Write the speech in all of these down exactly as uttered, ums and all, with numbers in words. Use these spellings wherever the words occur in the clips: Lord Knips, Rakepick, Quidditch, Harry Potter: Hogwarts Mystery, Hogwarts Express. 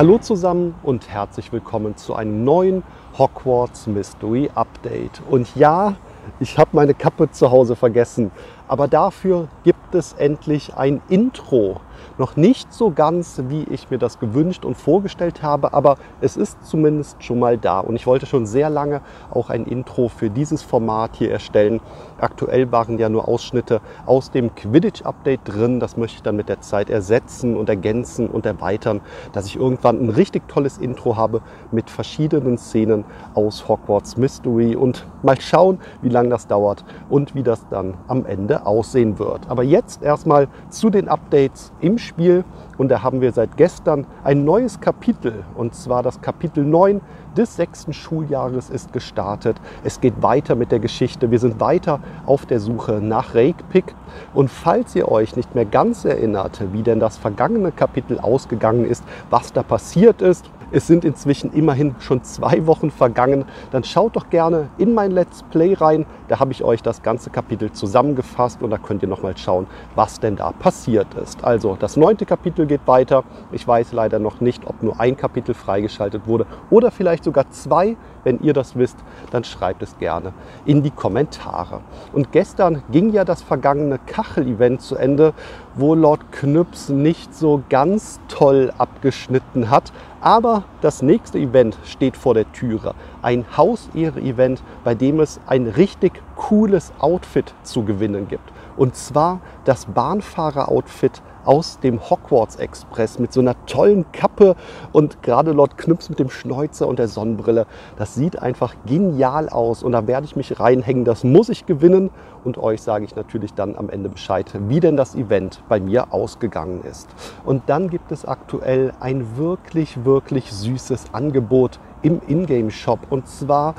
Hallo zusammen und herzlich willkommen zu einem neuen Hogwarts Mystery Update. Und ja, ich habe meine Kappe zu Hause vergessen, aber dafür gibt es endlich ein Intro. Noch nicht so ganz, wie ich mir das gewünscht und vorgestellt habe, aber es ist zumindest schon mal da. Und ich wollte schon sehr lange auch ein Intro für dieses Format hier erstellen. Aktuell waren ja nur Ausschnitte aus dem Quidditch-Update drin. Das möchte ich dann mit der Zeit ersetzen und ergänzen und erweitern, dass ich irgendwann ein richtig tolles Intro habe mit verschiedenen Szenen aus Hogwarts Mystery. Und mal schauen, wie lange das dauert und wie das dann am Ende aussehen wird. Aber jetzt erstmal zu den Updates im Spiel, und da haben wir seit gestern ein neues Kapitel, und zwar das Kapitel neun des sechsten Schuljahres ist gestartet. Es geht weiter mit der Geschichte. Wir sind weiter auf der Suche nach Rakepick, und falls ihr euch nicht mehr ganz erinnert, wie denn das vergangene Kapitel ausgegangen ist, was da passiert ist, es sind inzwischen immerhin schon zwei Wochen vergangen, dann schaut doch gerne in mein Let's Play rein. Da habe ich euch das ganze Kapitel zusammengefasst, und da könnt ihr nochmal schauen, was denn da passiert ist. Also das neunte Kapitel geht weiter. Ich weiß leider noch nicht, ob nur ein Kapitel freigeschaltet wurde oder vielleicht sogar zwei. Wenn ihr das wisst, dann schreibt es gerne in die Kommentare. Und gestern ging ja das vergangene Kachel-Event zu Ende, wo Lord Knips nicht so ganz toll abgeschnitten hat. Aber das nächste Event steht vor der Türe. Ein Hausehre-Event, bei dem es ein richtig cooles Outfit zu gewinnen gibt. Und zwar das Bahnfahrer-Outfit aus dem Hogwarts Express mit so einer tollen Kappe, und gerade Lord Knips mit dem Schnäuzer und der Sonnenbrille. Das sieht einfach genial aus, und da werde ich mich reinhängen. Das muss ich gewinnen, und euch sage ich natürlich dann am Ende Bescheid, wie denn das Event bei mir ausgegangen ist. Und dann gibt es aktuell ein wirklich, wirklich süßes Angebot im Ingame-Shop, und zwar,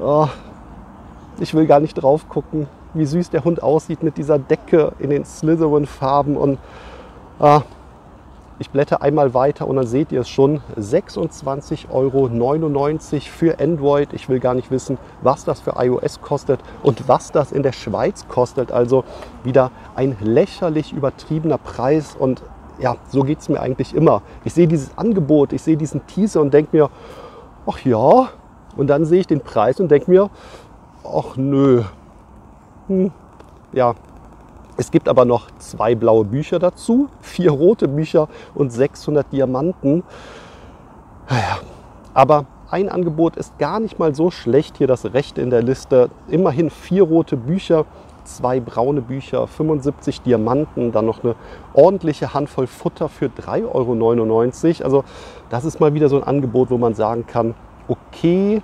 oh, ich will gar nicht drauf gucken, wie süß der Hund aussieht mit dieser Decke in den Slytherin-Farben. Und ah, ich blätter einmal weiter und dann seht ihr es schon. sechsundzwanzig Euro neunundneunzig für Android. Ich will gar nicht wissen, was das für iOS kostet und was das in der Schweiz kostet. Also wieder ein lächerlich übertriebener Preis, und ja, so geht es mir eigentlich immer. Ich sehe dieses Angebot, ich sehe diesen Teaser und denke mir, ach ja. Und dann sehe ich den Preis und denke mir, ach nö. Ja, es gibt aber noch zwei blaue Bücher dazu, vier rote Bücher und sechshundert Diamanten. Naja, aber ein Angebot ist gar nicht mal so schlecht. Hier das Rechte in der Liste. Immerhin vier rote Bücher, zwei braune Bücher, fünfundsiebzig Diamanten, dann noch eine ordentliche Handvoll Futter für drei Euro neunundneunzig. Also das ist mal wieder so ein Angebot, wo man sagen kann, okay,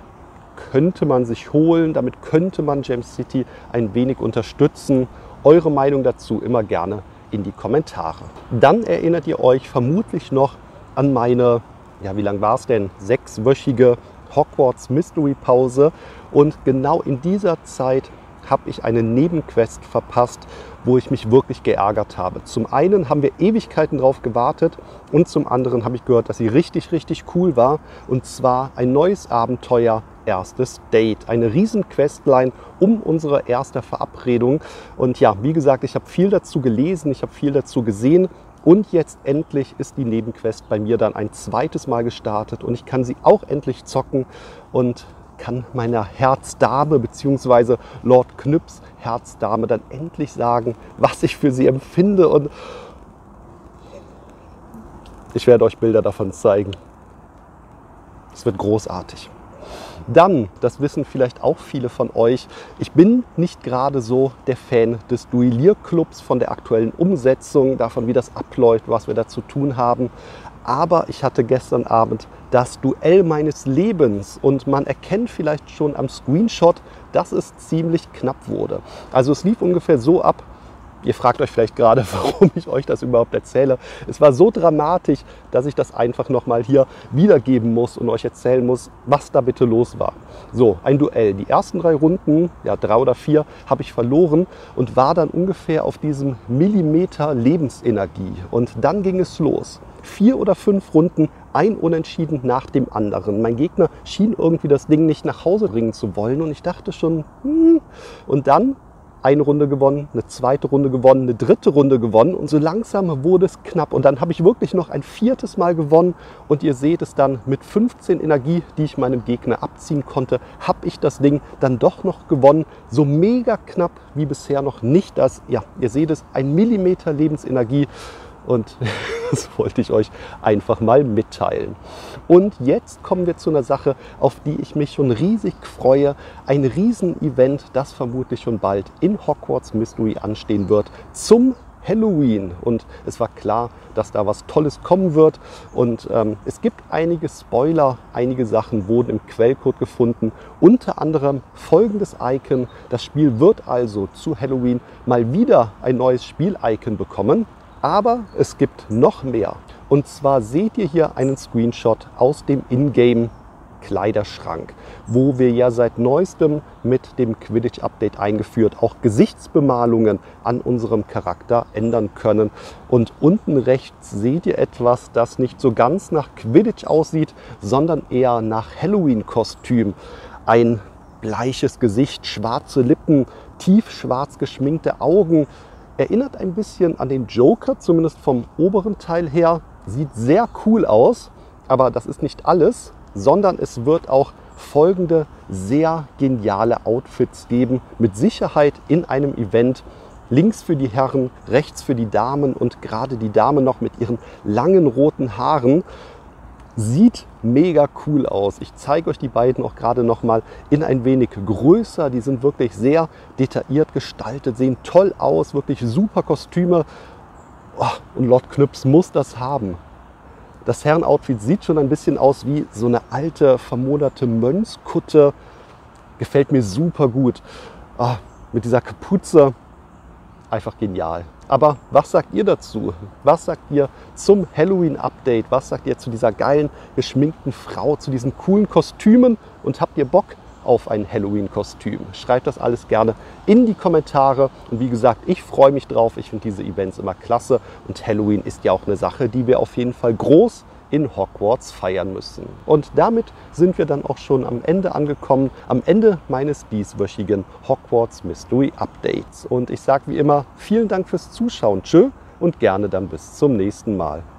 könnte man sich holen, damit könnte man Gems City ein wenig unterstützen. Eure Meinung dazu immer gerne in die Kommentare. Dann erinnert ihr euch vermutlich noch an meine, ja wie lang war es denn, sechswöchige Hogwarts Mystery Pause, und genau in dieser Zeit habe ich eine Nebenquest verpasst, wo ich mich wirklich geärgert habe. Zum einen haben wir Ewigkeiten drauf gewartet, und zum anderen habe ich gehört, dass sie richtig, richtig cool war, und zwar ein neues Abenteuer, erstes Date. Eine riesen Questline um unsere erste Verabredung, und ja, wie gesagt, ich habe viel dazu gelesen, ich habe viel dazu gesehen, und jetzt endlich ist die Nebenquest bei mir dann ein zweites Mal gestartet, und ich kann sie auch endlich zocken und kann meiner Herzdame bzw. Lord Knips Herzdame dann endlich sagen, was ich für sie empfinde, und ich werde euch Bilder davon zeigen. Es wird großartig. Dann, das wissen vielleicht auch viele von euch, ich bin nicht gerade so der Fan des Duellierclubs, von der aktuellen Umsetzung, davon wie das abläuft, was wir da zu tun haben. Aber ich hatte gestern Abend das Duell meines Lebens, und man erkennt vielleicht schon am Screenshot, dass es ziemlich knapp wurde. Also es lief ungefähr so ab. Ihr fragt euch vielleicht gerade, warum ich euch das überhaupt erzähle. Es war so dramatisch, dass ich das einfach nochmal hier wiedergeben muss und euch erzählen muss, was da bitte los war. So, ein Duell. Die ersten drei Runden, ja drei oder vier, habe ich verloren und war dann ungefähr auf diesem Millimeter Lebensenergie. Und dann ging es los. Vier oder fünf Runden, ein Unentschieden nach dem anderen. Mein Gegner schien irgendwie das Ding nicht nach Hause bringen zu wollen, und ich dachte schon, hm. Und dann eine Runde gewonnen, eine zweite Runde gewonnen, eine dritte Runde gewonnen und so langsam wurde es knapp. Und dann habe ich wirklich noch ein viertes Mal gewonnen und ihr seht es dann, mit fünfzehn Energie, die ich meinem Gegner abziehen konnte, habe ich das Ding dann doch noch gewonnen. So mega knapp wie bisher noch nicht. Das, ja, ihr seht es, ein Millimeter Lebensenergie. Und das wollte ich euch einfach mal mitteilen. Und jetzt kommen wir zu einer Sache, auf die ich mich schon riesig freue. Ein Riesen-Event, das vermutlich schon bald in Hogwarts Mystery anstehen wird, zum Halloween. Und es war klar, dass da was Tolles kommen wird. Und ähm, es gibt einige Spoiler, einige Sachen wurden im Quellcode gefunden. Unter anderem folgendes Icon. Das Spiel wird also zu Halloween mal wieder ein neues Spiel-Icon bekommen. Aber es gibt noch mehr. Und zwar seht ihr hier einen Screenshot aus dem Ingame-Kleiderschrank, wo wir ja seit neuestem mit dem Quidditch-Update eingeführt auch Gesichtsbemalungen an unserem Charakter ändern können. Und unten rechts seht ihr etwas, das nicht so ganz nach Quidditch aussieht, sondern eher nach Halloween-Kostüm. Ein bleiches Gesicht, schwarze Lippen, tiefschwarz geschminkte Augen. Erinnert ein bisschen an den Joker, zumindest vom oberen Teil her. Sieht sehr cool aus, aber das ist nicht alles, sondern es wird auch folgende sehr geniale Outfits geben. Mit Sicherheit in einem Event. Links für die Herren, rechts für die Damen und gerade die Dame noch mit ihren langen roten Haaren. Sieht mega cool aus. Ich zeige euch die beiden auch gerade nochmal in ein wenig größer. Die sind wirklich sehr detailliert gestaltet, sehen toll aus, wirklich super Kostüme. Oh, und Lord Knips muss das haben. Das Herrenoutfit sieht schon ein bisschen aus wie so eine alte, vermoderte Mönchskutte. Gefällt mir super gut. Oh, mit dieser Kapuze. Einfach genial. Aber was sagt ihr dazu? Was sagt ihr zum Halloween-Update? Was sagt ihr zu dieser geilen, geschminkten Frau, zu diesen coolen Kostümen? Und habt ihr Bock auf ein Halloween-Kostüm? Schreibt das alles gerne in die Kommentare. Und wie gesagt, ich freue mich drauf. Ich finde diese Events immer klasse. Und Halloween ist ja auch eine Sache, die wir auf jeden Fall groß in Hogwarts feiern müssen. Und damit sind wir dann auch schon am Ende angekommen, am Ende meines dieswöchigen Hogwarts Mystery Updates. Und ich sage wie immer, vielen Dank fürs Zuschauen, tschö und gerne dann bis zum nächsten Mal.